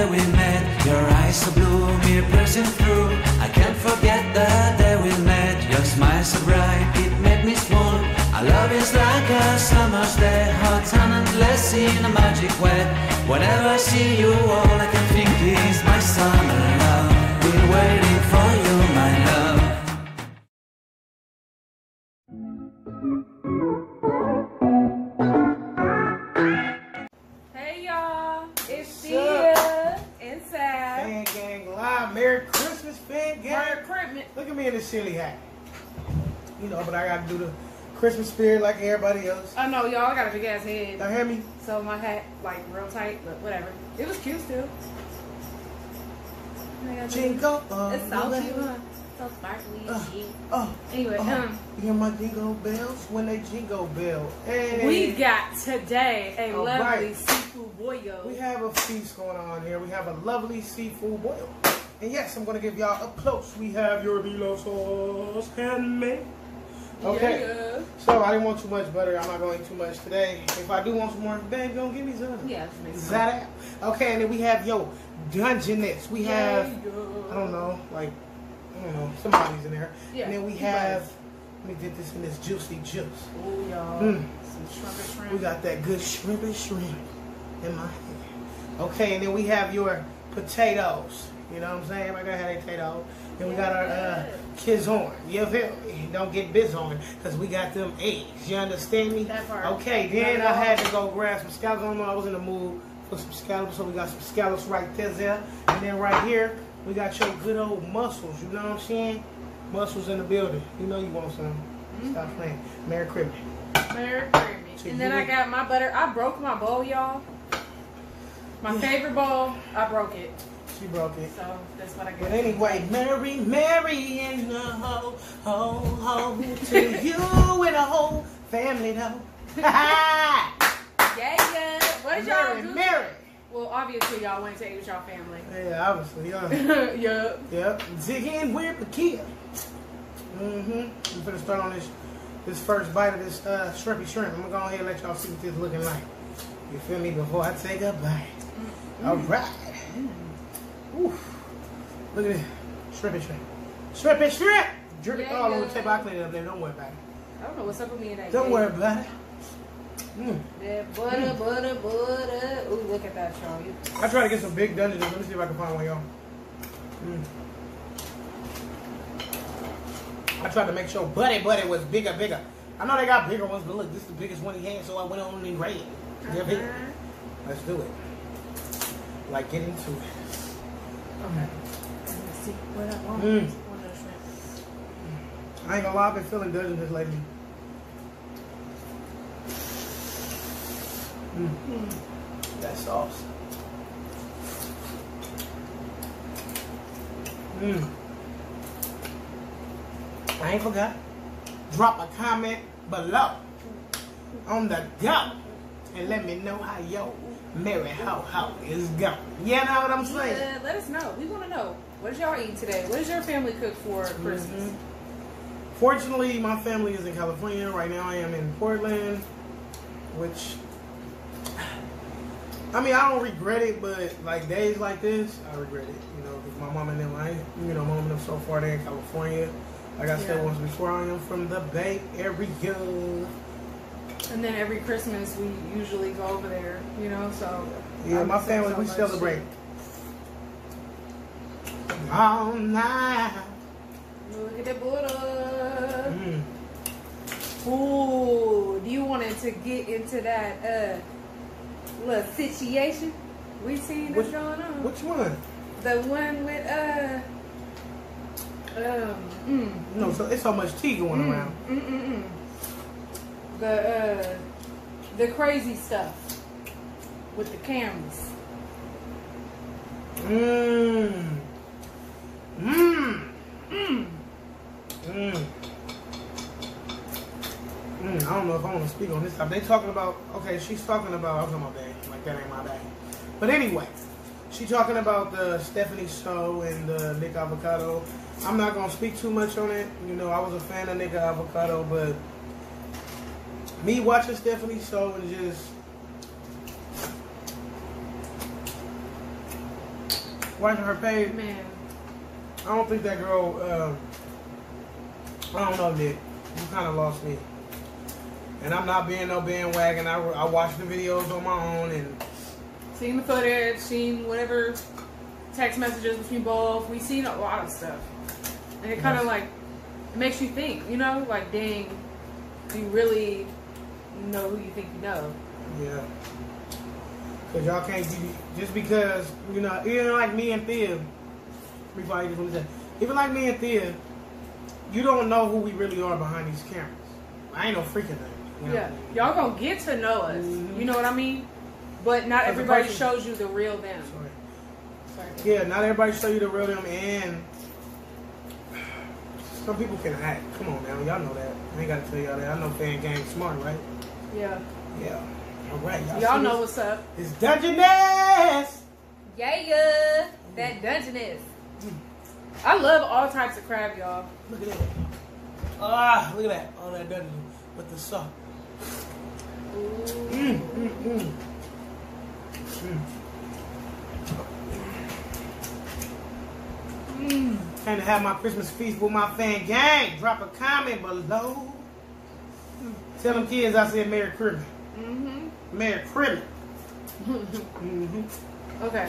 day we met, your eyes so blue, mere piercing through. I can't forget the day we met, your smile so bright, it made me swoon. Our love is like a summer's day, hot and endless in a magic way. Whenever I see you, all I can think is my summer love. Been waiting for you, my love. Hey y'all, it's Thea and Sav. Fan Gang Live. Merry Christmas, Fan Gang. Merry Christmas. Look at me in this silly hat. You know, but I gotta do the Christmas spirit like everybody else. I know, y'all. I got a big ass head. Now hear me. So my hat like real tight, but whatever. It was cute still. Jingle. It's so cute. So sparkly. Anyway, you hear my jingle bells? When they jingle bell. Hey. We got today a lovely seafood boil. We have a feast going on here. We have a lovely seafood boil. And yes, I'm going to give y'all up close. We have your below sauce handmade. Okay. Yeah. So I didn't want too much butter. I'm not going to eat too much today. If I do want some more, then don't give me some. Yeah. Is that it? Okay. And then we have yo Dungeness. We have, I don't know, like, you know, somebody's in there. Yeah, and then we have, let me get this in this juicy juice. Oh, y'all. Some shrimp and shrimp. We got that good shrimp and shrimp in my hand. Okay, and then we have your potatoes. You know what I'm saying? I got to have a potato. And we got our kids on. You feel me? Don't get biz on because we got them eggs. You understand me? That part. Okay, then I had to go grab some scallops. I don't know, I was in the mood for some scallops. So we got some scallops right there. And then right here, we got your good old mussels, you know what I'm saying? Mussels in the building. You know you want some. Stop playing. Merry Christmas. Merry Christmas. So and then I got my butter. I broke my bowl, y'all. My favorite bowl, I broke it. She broke it. So that's what I got. But anyway, Mary, Mary in the whole, to you and the whole family, though. What did y'all do? Mary. Well, obviously, y'all went to eat with y'all family. Yeah, obviously, yeah. Yep. Zigging with the kid. We're going to start on this first bite of this shrimpy shrimp. I'm going to go ahead and let y'all see what this looking like. You feel me? Before I take a bite. All right. Look at this. Shrimpy shrimp. Shrimpy shrimp. Drip it all on the table. I clean it up there. Don't worry about it. I don't know what's up with me in that Don't worry about it. That butter, butter. Ooh, look at that, y'all. I try to get some big Dungeness. Let me see if I can find one, y'all. I tried to make sure Buddy was bigger. I know they got bigger ones, but look, this is the biggest one he had, so I went on and grabbed it. They're big. Let's do it. Like, get into it. Okay. Let's see what I want. I ain't gonna lie, I've been feeling Dungeness lately. That sauce. I ain't forgot. Drop a comment below on the go and let me know how yo Mary how is going. You know what I'm saying? Let us know. We want to know. What is y'all eating today? What does your family cook for Christmas? Fortunately, my family is in California right now. I am in Portland, which, I mean, I don't regret it, but like days like this, I regret it. You know, because my mom and them, mom and them so far, they're in California. Like I said once before, I am from the Bay Area. And then every Christmas, we usually go over there, you know, so. Yeah, my family, we celebrate. All night. Look at the Buddha. Ooh, you wanted to get into that, little situation we seen that's going on. Which one? The one with no, so it's so much tea going around. The crazy stuff with the cameras. I don't know if I want to speak on this stuff. They talking about, she's talking about, I was on my bag, like that ain't my bag. But anyway, she talking about the Stephanie Soo and the Nick Avocado. I'm not going to speak too much on it. You know, I was a fan of Nick Avocado, but me watching Stephanie Soo and just, liking her page. Man. I don't think that girl, I don't know, Nick. You kind of lost me. And I'm not being no bandwagon. I watched the videos on my own and seen the footage, seen whatever text messages between both. We've seen a lot of stuff. And it kind of like, it makes you think, you know? Like, dang, you really know who you think you know. Yeah. Because y'all can't be, just because, you know, even like me and Thea, before I even say, even like me and Thea, you don't know who we really are behind these cameras. I ain't no freaking thing. You know? Yeah. Y'all gonna get to know us. Mm-hmm. You know what I mean? But not everybody shows you the real them. Sorry. Yeah, not everybody shows you the real them, and some people can act. Come on, man. Y'all know that. I ain't gotta tell y'all that. I know Fan Gang smart, right? Yeah. Yeah. All right. Y'all know what's up. It's Dungeness! Yeah. That Dungeness. I love all types of crab, y'all. Look at that. Ah, look at that. All that Dungeness with the sauce. Time to have my Christmas feast with my Fan Gang. Drop a comment below. Tell them kids I said Merry Christmas. Merry Christmas. Okay.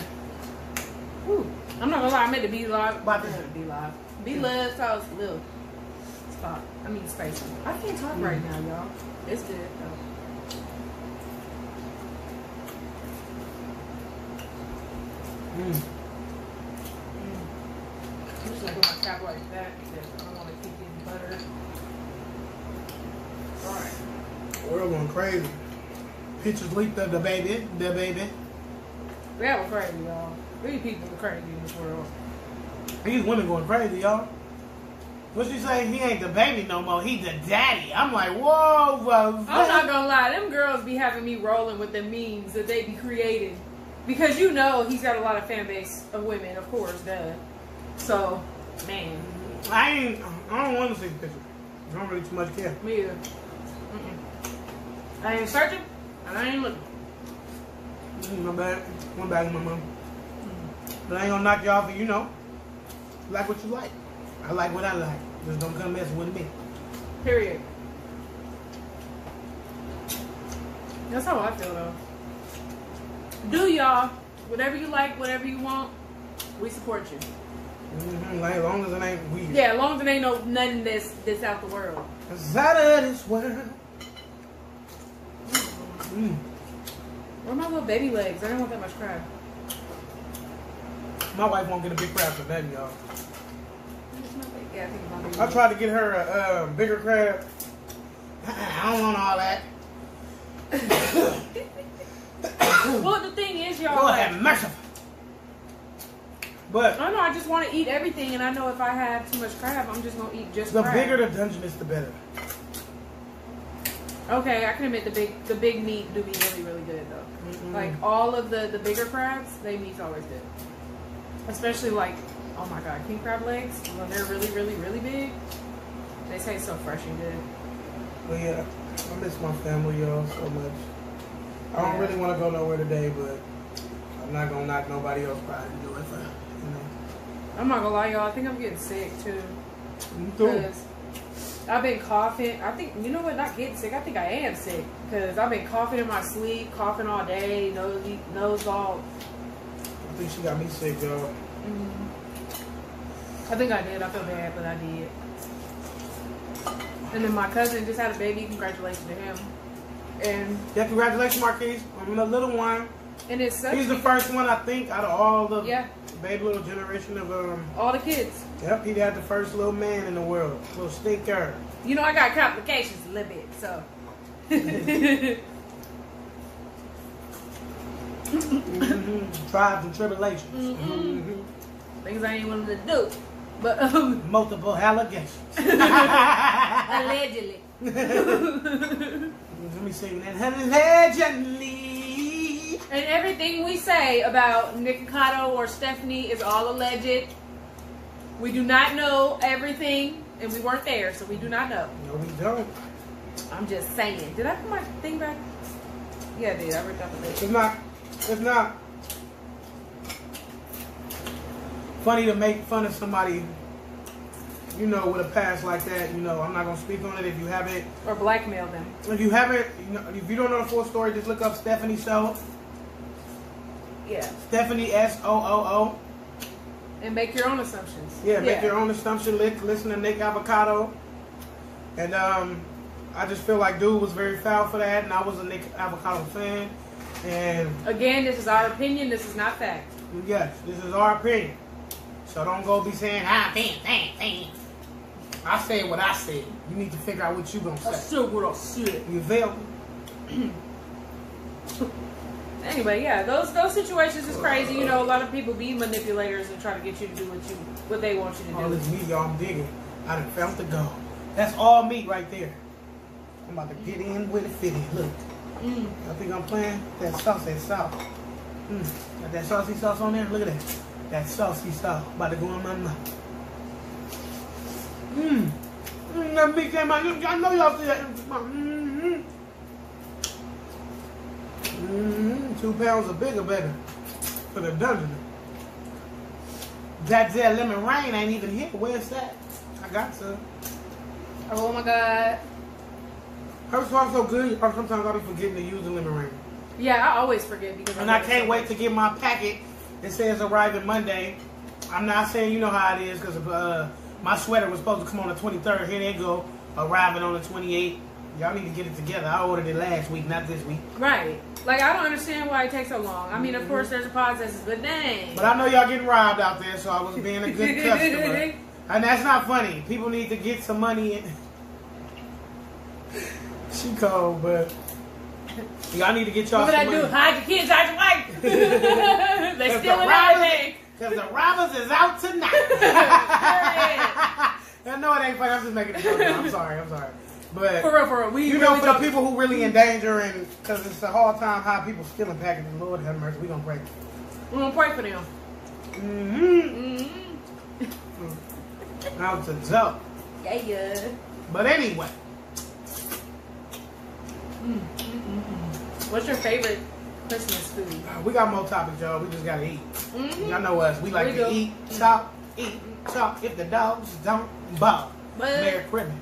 Whew. I'm not gonna lie, I meant to be live. About to be live. Be loved, so I was little. Stop. I mean, space. I can't talk right now, y'all. It's good, though. I'm just gonna put my cap like that because I don't want to keep getting butter. Alright. We're going crazy. Pictures leaked of the baby. Yeah, we're crazy, y'all. Many people are crazy in this world. These women going crazy, y'all. What she say? He ain't the baby no more. He the daddy. I'm like, whoa, whoa. I'm not gonna lie. Them girls be having me rolling with the memes that they be creating. Because you know he's got a lot of fan base of women, of course, duh. So, man. I don't want to see the picture. I don't really too much care. Me either. I ain't searching, and I ain't looking. My bad. One bag of my mom. But I ain't gonna knock y'all for, you know, like what you like. I like what I like. Just don't come mess with me. Period. That's how I feel, though. Do y'all, whatever you like, whatever you want, we support you. Like, as long as it ain't weird. Yeah, as long as it ain't no nothing that's out the world. It's out of this world. Where are my little baby legs? I don't want that much crab. My wife won't get a big crab for nothing, y'all. Yeah, I tried to get her a bigger crab. I don't want all that. Well, the thing is, y'all, like, but I know I just want to eat everything, and I know if I have too much crab, I'm just gonna eat just crab. The bigger the Dungeness, the better. Okay, I can admit the big meat do be really, really good though. Like all of the bigger crabs, they meat's always good. Especially like, oh my god, king crab legs when they're really, really, really big. They taste so fresh and good. Well, yeah, I miss my family, y'all, so much. I don't really want to go nowhere today, but I'm not going to knock nobody else by and do it for, you know. I'm not going to lie, y'all. I think I'm getting sick, too. Me too. I've been coughing. I think, you know what, not getting sick. I think I am sick because I've been coughing in my sleep, coughing all day, nose all. I think she got me sick, y'all. I think I did. I feel bad, but I did. And then my cousin just had a baby. Congratulations to him. And yeah, congratulations, Marquise. I'm the little one. And it's such. He's the first one, I think, out of all the baby little generation of all the kids. Yep, he had the first little man in the world, little stinker. You know, I got complications a little bit, so. Tribes and tribulations. Things I ain't wanted to do, but multiple allegations. Allegedly. Let me sing that. Allegedly. And everything we say about Nick Avocado or Stephanie is all alleged. We do not know everything, and we weren't there, so we do not know. No, we don't. I'm just saying. Did I put my thing back? Yeah, I did. I ripped off the lid. It's not. funny to make fun of somebody, you know, with a past like that. You know, I'm not going to speak on it if you haven't. Or blackmail them. If you haven't, you know, if you don't know the full story, just look up Stephanie Soo. Yeah. Stephanie S-O-O-O. And make your own assumptions. Yeah, make your own assumption. Listen to Nick Avocado. And I just feel like dude was very foul for that, and I was a Nick Avocado fan. And again, this is our opinion. This is not fact. Yes, this is our opinion. So don't go be saying, I said what I said. You need to figure out what you gonna say. I said what I said. You failed me. Anyway, yeah, those situations is crazy. You know, a lot of people be manipulators and try to get you to do what they want you to do. All this meat, y'all, I'm digging. I done found the gold. That's all meat right there. I'm about to get in with the fit in. Look, I think I'm playing that sauce. That sauce. Got that saucy sauce on there. Look at that. That saucy sauce about to go in my mouth. That meat came out. I know y'all see that. 2 pounds of bigger better for the Dungeness. That there lemon rain ain't even here. Where's that? I got some. Oh my God. Her sauce so good, sometimes I'll be forgetting to use the lemon rain. Yeah, I always forget. And I can't wait to get my packet that says arriving Monday. I'm not saying you know how it is because my sweater was supposed to come on the 23rd. Here they go, arriving on the 28th. Y'all need to get it together. I ordered it last week, not this week. Right. Like, I don't understand why it takes so long. I mean, of course, there's a process, but dang. But I know y'all getting robbed out there, so I was being a good customer. And that's not funny. People need to get some money in. She cold, but y'all need to get y'all some money. What I do? Hide your kids, hide your wife. They stealing everything. Because the robbers is out tonight. I know it ain't funny. I'm just making a joke. I'm sorry. But for real, you know, really for the people who really in danger, and because it's a hard time, how people stealing packages. Lord have mercy, we gonna pray. We gonna pray for them. Out to joke. Yeah. But anyway, what's your favorite Christmas food? We got more topics, y'all. We just gotta eat. Y'all know us. We like to eat, chop, eat, chop. If the dogs don't bow, Merry Christmas.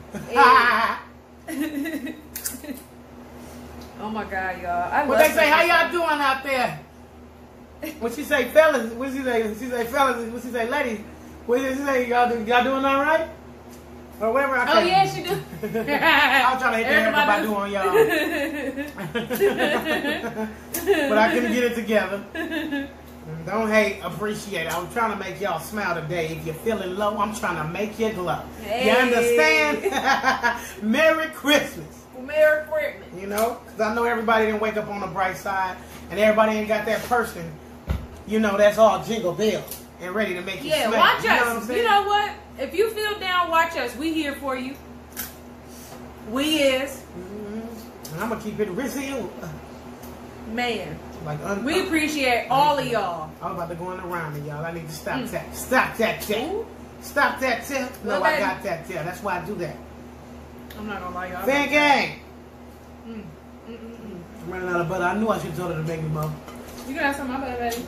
Oh my God, y'all! I love what they say. How y'all doing out there? When she say fellas, what she say? She say fellas. What she say, ladies? What she say? Y'all doing all right? Or whatever. Oh yeah, she do. I was trying to hit the everybody do on y'all, but I couldn't get it together. Don't hate, appreciate it. I'm trying to make y'all smile today. If you're feeling low, I'm trying to make you glow. Hey. You understand? Merry Christmas. Merry Christmas. You know, because I know everybody didn't wake up on the bright side, and everybody ain't got that person, you know, that's all jingle bells and ready to make you smile. Yeah, watch us. You know, what? If you feel down, watch us. We here for you. We is. And I'm going to keep it real. Man. Like we appreciate all of y'all. I'm about to go in the round, y'all. I need to stop that. Stop that tip. Stop that tip. No, I got that tip. That's why I do that. I'm not gonna lie, y'all. Fan Gang. I'm running out of butter. I knew I should tell her to make me more. You can have some of my butter, baby.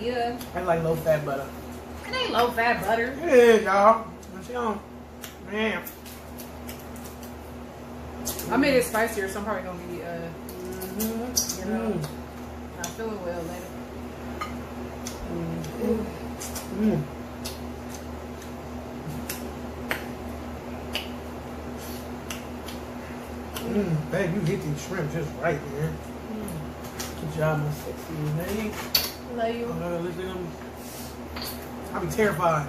Yeah. That's like low fat butter. It ain't low fat butter. It is, y'all. What's on? Man. I made it spicier, so I'm probably gonna be you know. I'm feeling well later. Babe, you get these shrimp just right, man. Good job, my sexy lady. Love you. Look at them. I'll be terrified.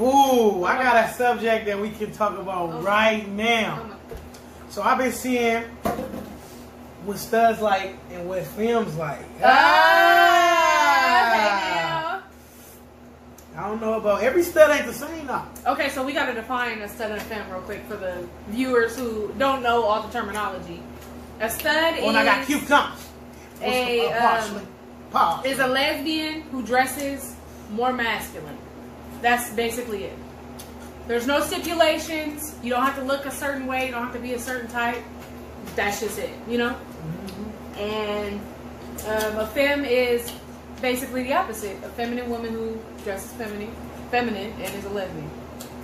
Ooh, I got a subject that we can talk about right now. So I've been seeing what studs like and what films like. I don't know about every stud ain't the same though. Okay, so we gotta define a stud and a fem real quick for the viewers who don't know all the terminology. A stud is I got cucumbers. Is a lesbian who dresses more masculine. That's basically it. There's no stipulations. You don't have to look a certain way. You don't have to be a certain type. That's just it, you know? And a femme is basically the opposite. A feminine woman who dresses feminine and is a lesbian.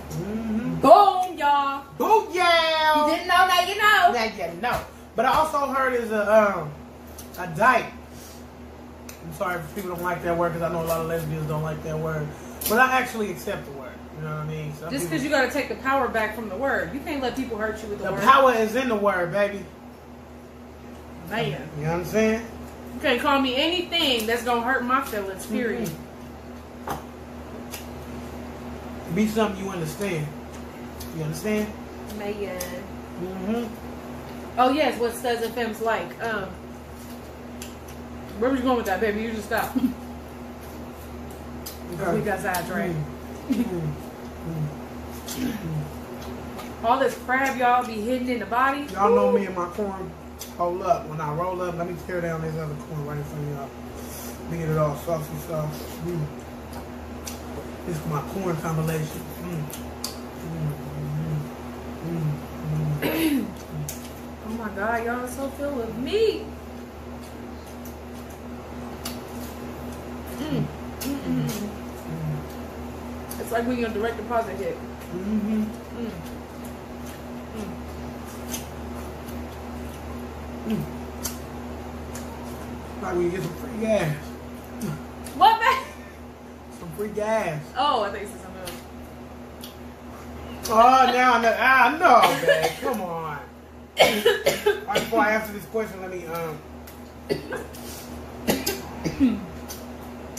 Mm-hmm. Boom, y'all. Boom, y'all. You didn't know, now you know. Now you know. But I also heard is a dyke. I'm sorry if people don't like that word, because I know a lot of lesbians don't like that word. But I actually accept the word. You know what I mean? Some just because you got to take the power back from the word. You can't let people hurt you with the word. The power is in the word, baby. Man. You know what I'm saying? You can't call me anything that's going to hurt my feelings, period. Mm-hmm. Be something you understand. You understand? Man. Mm-hmm. Oh, yes. What studs and femmes like. Where were you going with that, baby? You just stop. Okay. We got sidetracked. All this crab y'all be hidden in the body. Y'all know me and my corn. Hold up. When I roll up, let me tear down this other corn right in front of y'all. Let me get it all saucy sauce. This is my corn combination. Oh my God, y'all are so filled with meat. It's like when your direct deposit hit. Like when you get some free gas. What, man? Some free gas. Oh, I think it's something else. Oh, now I know, man. Come on. All right, before I answer this question, let me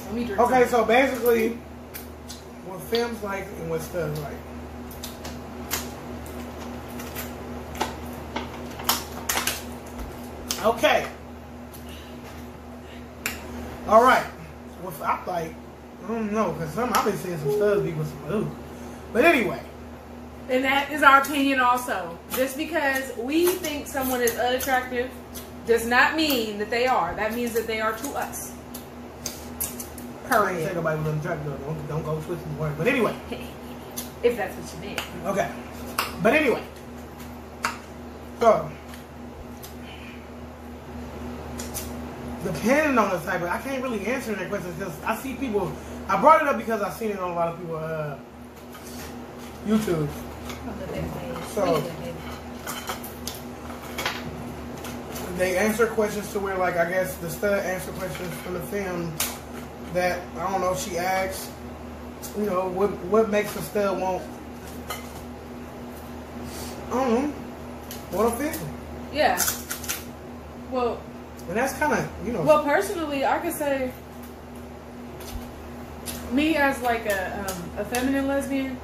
let me drink. Okay, so basically, what femmes like and what studs like. Okay. All right. What's up, like? I don't know, because I've been seeing some studs be with some ooh. But anyway. And that is our opinion also. Just because we think someone is unattractive does not mean that they are. That means that they are to us. I ain't say nobody was unattractive though. Don't go twisting the word. But anyway. If that's what you mean. Okay. But anyway. So. Depending on the type of, I can't really answer that question because I see people. I brought it up because I've seen it on a lot of people YouTube. So they answer questions to where, like, I guess the stud answer questions from the film that I don't know. She asks, you know, what makes a stud want? I don't know. What a feeling. Yeah. Well. And that's kind of, you know. Well, personally, I could say, me as like a feminine lesbian.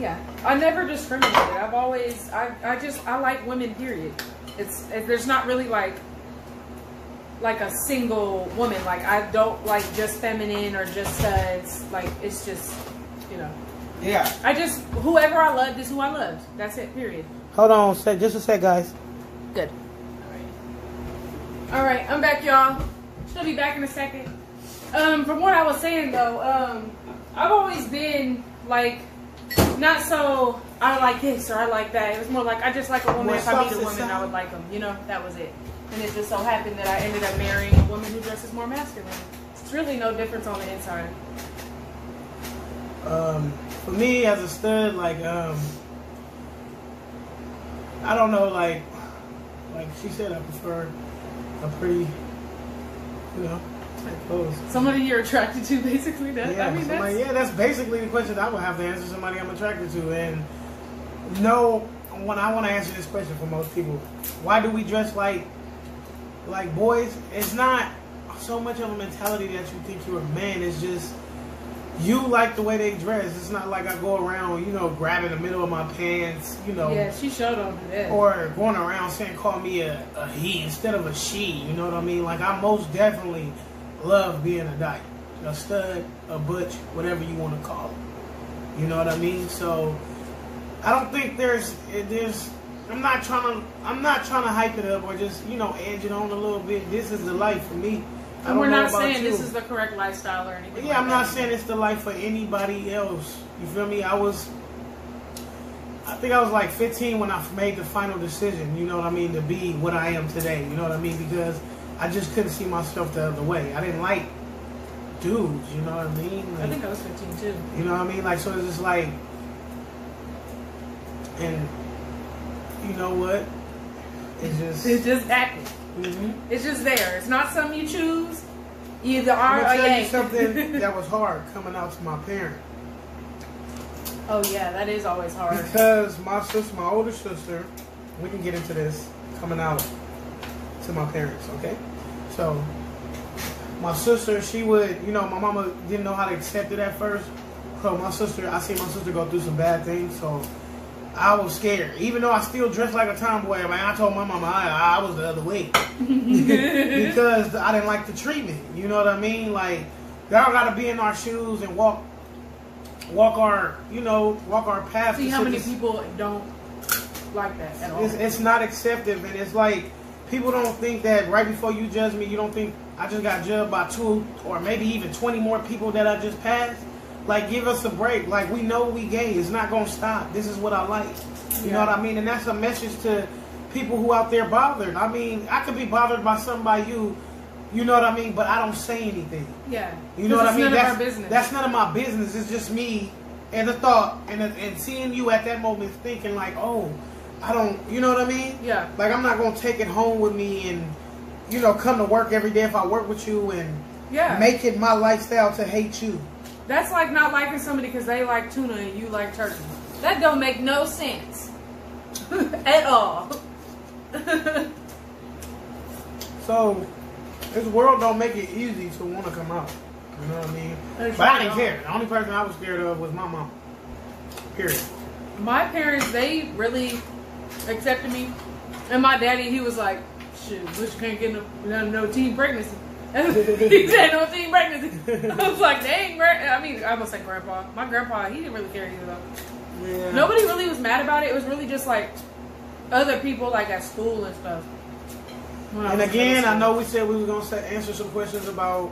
Yeah, I never discriminated. I've always, I like women. Period. There's not really like a single woman. Like I don't like just feminine or just studs. Like it's just, you know. Yeah. I just whoever I loved is who I loved. That's it. Period. Hold on, just a sec, guys. Good. All right, I'm back, y'all. She'll be back in a second. From what I was saying, though, I've always been, like, not so I like this or I like that. It was more like I just like a woman. If I meet a woman, I would like them. You know, that was it. And it just so happened that I ended up marrying a woman who dresses more masculine. It's really no difference on the inside. For me, as a stud, like, I don't know, like she said, I prefer a pretty, you know, clothes. Somebody you're attracted to, basically. That, yeah, I mean, somebody, that's... yeah, that's basically the question I would have to answer. Somebody I'm attracted to. And no, when I want to answer this question for most people, why do we dress like boys? It's not so much of a mentality that you think you're a man. It's just you like the way they dress. It's not like I go around, you know, grabbing the middle of my pants, you know. Yeah, she showed on that. Or going around saying, call me a he instead of a she, you know what I mean? Like, I most definitely love being a dyke, a stud, a butch, whatever you want to call it. You know what I mean? So, I don't think there's, I'm not trying to hype it up or just, you know, edge it on a little bit. This is the life for me. And we're not saying this is the correct lifestyle or anything. Yeah, I'm not saying it's the life for anybody else. You feel me? I think I was like 15 when I made the final decision, you know what I mean, to be what I am today. You know what I mean? Because I just couldn't see myself the other way. I didn't like dudes, you know what I mean? Like, I think I was 15 too. You know what I mean? Like, so it's just like, and you know what? It's just acting. Mm-hmm. It's just there. It's not something you choose. Either are or ain't. Something that was hard coming out to my parents. Oh yeah, that is always hard. Because my sister, my older sister, we can get into this, coming out to my parents, okay? So my sister, she would, you know, my mama didn't know how to accept it at first. So my sister, I see my sister go through some bad things, so I was scared. Even though I still dressed like a tomboy, man, I told my mama I was the other way. Because I didn't like the treatment. You know what I mean? Like, y'all gotta be in our shoes and walk our path. See how many people don't like that at all. It's not accepted, and it's like people don't think that right before you judge me, you don't think I just got judged by 2 or maybe even 20 more people that I just passed. Like, give us a break. Like, we know we gay. It's not going to stop. This is what I like. You know what I mean? And that's a message to people who out there bothered. I mean, I could be bothered by something by you. You know what I mean? But I don't say anything. Yeah. You know what I mean? That's none of my business. It's just me and the thought and seeing you at that moment thinking like, oh, I don't, you know what I mean? Yeah. Like, I'm not going to take it home with me and, you know, come to work every day if I work with you and make it my lifestyle to hate you. That's like not liking somebody because they like tuna and you like turkey. That don't make no sense at all. So, this world don't make it easy to want to come out. You know what I mean? But I didn't care. The only person I was scared of was my mom. Period. My parents, they really accepted me. And my daddy, he was like, shit, but you can't get no teen pregnancy. He said no teen pregnancy. I was like, dang, I mean, I almost said grandpa. My grandpa, he didn't really care either though. Yeah. Nobody really was mad about it. It was really just like other people like at school and stuff. And again, I know we said we were going to answer some questions about,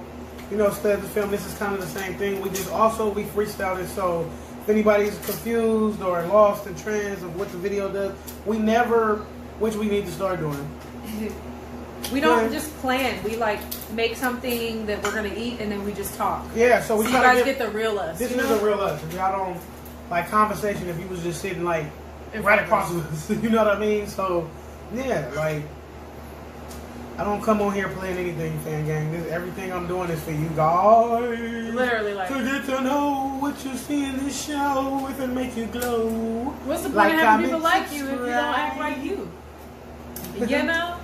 you know, stuff the film. This is kind of the same thing. We just also, we freestyled it. So if anybody's confused or lost in trends of what the video does, we never, which we need to start doing. We don't just plan. We like make something that we're gonna eat, and then we just talk. Yeah, so we try to get the real us. This is the real us. If y'all don't like conversation, if you was just sitting like right across from us, you know what I mean? So yeah, like I don't come on here playing anything, fan gang. Everything I'm doing is for you guys. Literally, like to get to know what you see in this show, it can make you glow. What's the point of having people like you if you don't act like you? You know.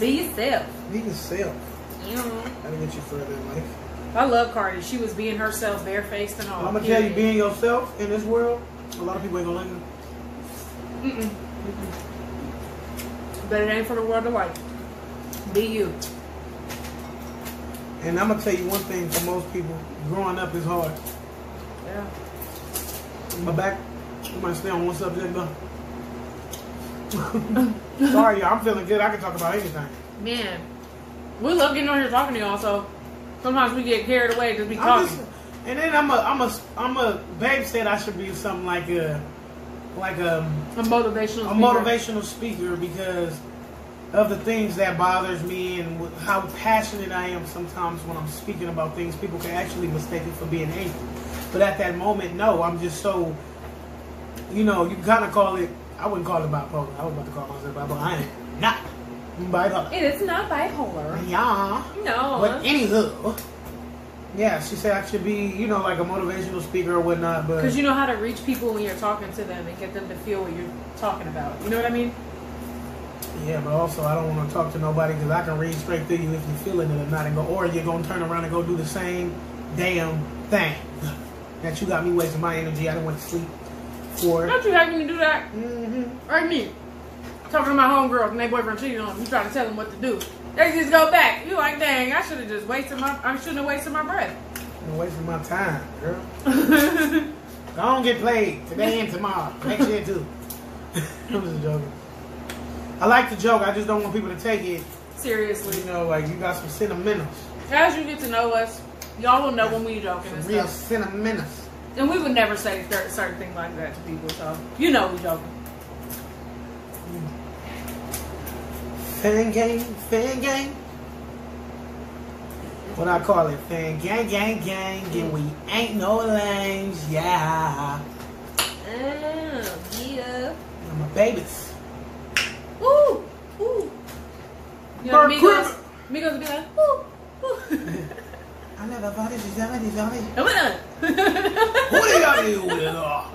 Be yourself. Be yourself. Mm-hmm. That'll get you further in life. I love Cardi. She was being herself, barefaced and all. I'm going to tell you, being yourself in this world, a lot of people ain't going to like you. Mm-mm. But it ain't for the world to like. Be you. And I'm going to tell you one thing for most people. Growing up is hard. Yeah. But back, you might stay on one subject, though. Sorry, y'all. I'm feeling good. I can talk about anything. Man, we love getting on here talking to y'all. So sometimes we get carried away just be talking. And then I'm a. Babe said I should be something like a motivational speaker because of the things that bothers me and how passionate I am. Sometimes when I'm speaking about things, people can actually mistake it for being angry. But at that moment, no, I'm just so. You know, you kind of call it. I wouldn't call it bipolar. I was about to call myself bipolar. I am not bipolar. It is not bipolar. Yeah. No. But anywho. Yeah, she said I should be, you know, like a motivational speaker or whatnot. Because you know how to reach people when you're talking to them and get them to feel what you're talking about. You know what I mean? Yeah, but also I don't want to talk to nobody because I can read straight through you if you're feeling it or not. And go, or you're going to turn around and go do the same damn thing. That you got me wasting my energy. I don't want to sleep. Don't you having me do that? Mm-hmm. Or me talking to my homegirls and their boyfriend cheating on them. You try to tell them what to do. They just go back. You like, dang, I should have just wasted my. I shouldn't have wasted my breath. I'm wasting my time, girl. I don't get played today and tomorrow. Next year too. I'm just joking. I like the joke. I just don't want people to take it seriously. You know, like you got some sentimentals. As you get to know us, y'all will know when we joking. Some real sentimentals. And we would never say certain things like that to people, so you know we joking. Fan Gang, Fan Gang. When I call it Fan Gang, Gang, Gang, and we ain't no lames, yeah. Yeah. And my babies. Ooh, ooh. You know, Migos be like, ooh, ooh. I never thought it was zombie. Come on. What do y'all do with it all?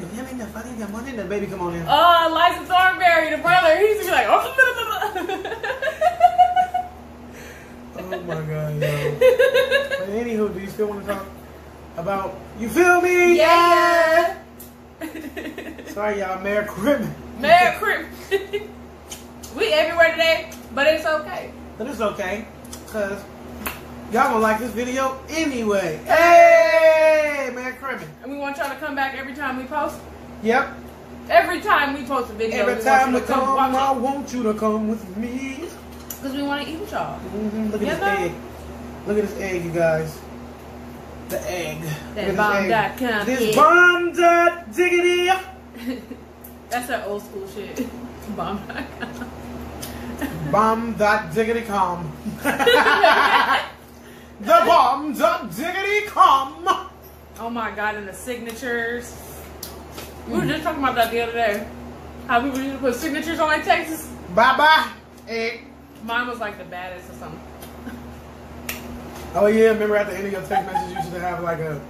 Him in the funny, the morning, the baby come on in. Oh, Liza Thornberry, the brother. He used to be like, oh. Oh my God, yo. But anywho, do you still want to talk about, you feel me? Yeah. Sorry, y'all. Merry Christmas. Merry Christmas. We everywhere today, but it's okay. But it's okay, because y'all gonna like this video anyway. Hey, Merry Christmas. And we want y'all to come back every time we post. Yep. Every time we post a video. Every time we come, I want you to come with me. Because we want to eat with y'all. Mm-hmm. Look at this egg. Look at this egg, you guys. The egg. That bomb.com. This bomb dot diggity. That's that old school shit. Bomb.com. Bomb.diggity.com. The bomb.diggity.com. Oh my God, and the signatures. We were just talking about that the other day. How people used to put signatures on like Texas. Bye bye. Hey. Mine was like the baddest or something. Oh yeah, remember at the end of your text message you used to have like a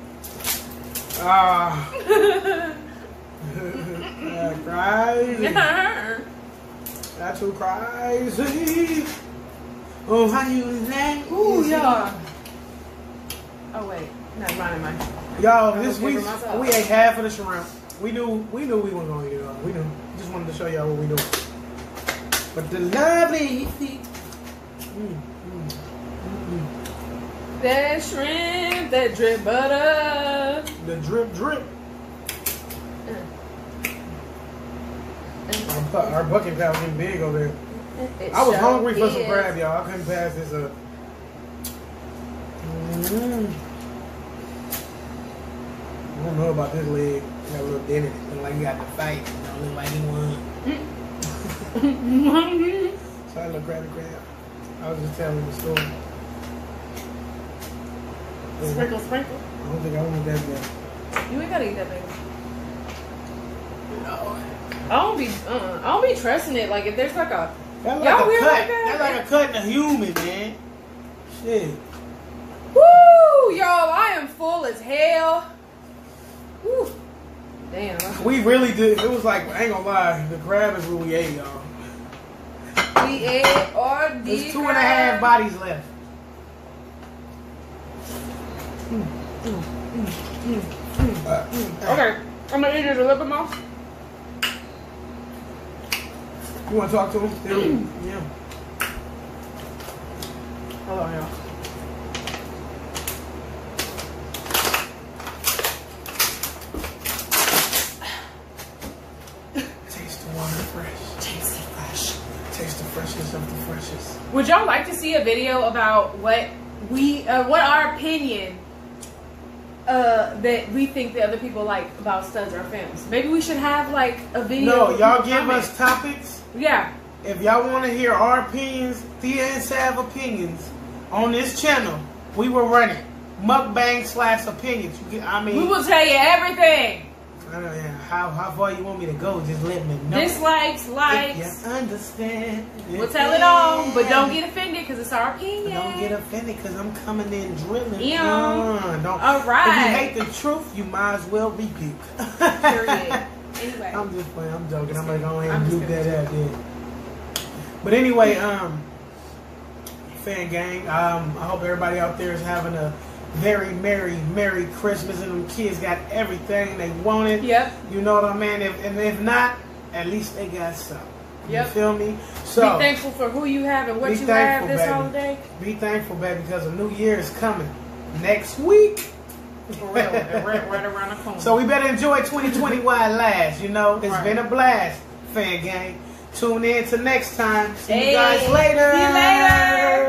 crazy. Yeah. That's so crazy. Oh, how you like? Ooh, y'all. Oh wait, not mine, mine. Y'all, this week we ate half of the shrimp. We knew we weren't gonna eat it all. We knew. Just wanted to show y'all what we do. But the lovely that shrimp, that drip butter, the drip drip. Our bucket was getting big over there. I was hungry for some crab, y'all. I couldn't pass this up. I don't know about this leg. It got a little dent in it. Look like you got to fight. It don't look like he won. So I looked crab. I was just telling the story. Sprinkle, sprinkle. I don't think I want that bad. You ain't gotta eat that baby. No. I don't be trusting it. Like if there's like a, that's like y'all weird cut. Like that. That's like a cut in a human, man. Shit. Woo, yo, I am full as hell. Woo. Damn. We really did. It was like, I ain't gonna lie, the crab is what we ate, y'all. We ate all the. There's 2.5 bodies left. Okay, I'm gonna eat it a little bit more. You want to talk to him? Yeah. Hello, y'all. Taste the water fresh. Taste it fresh. Taste the freshness of the freshest. Would y'all like to see a video about what our opinion that we think that other people like about studs or films? Maybe we should have like a video. No, y'all give us topics. Yeah. If y'all want to hear our opinions, Thea and Sav opinions, on this channel, we will run it. MUKBANG/opinions. We will tell you everything. I don't know how far you want me to go. Just let me know. Dislikes, likes. If you understand. We'll tell it all, but don't get offended because it's our opinion. Don't get offended because I'm coming in drilling. Don't. All right. If you hate the truth, you might as well rebuke. Period. Anyway. I'm just playing. I'm joking. I'm going to go ahead and do that out there. But anyway, Fan Gang, I hope everybody out there is having a very merry Christmas, and them kids got everything they wanted. Yep. You know what I mean? And if not, at least they got something. Yep. You feel me? So be thankful for who you have and what you have this holiday. Be thankful, baby, because a new year is coming next week. Right around the corner. So we better enjoy 2020 while it lasts, you know. It's been a blast, Fan Gang. Tune in to next time. See you guys later. See you later.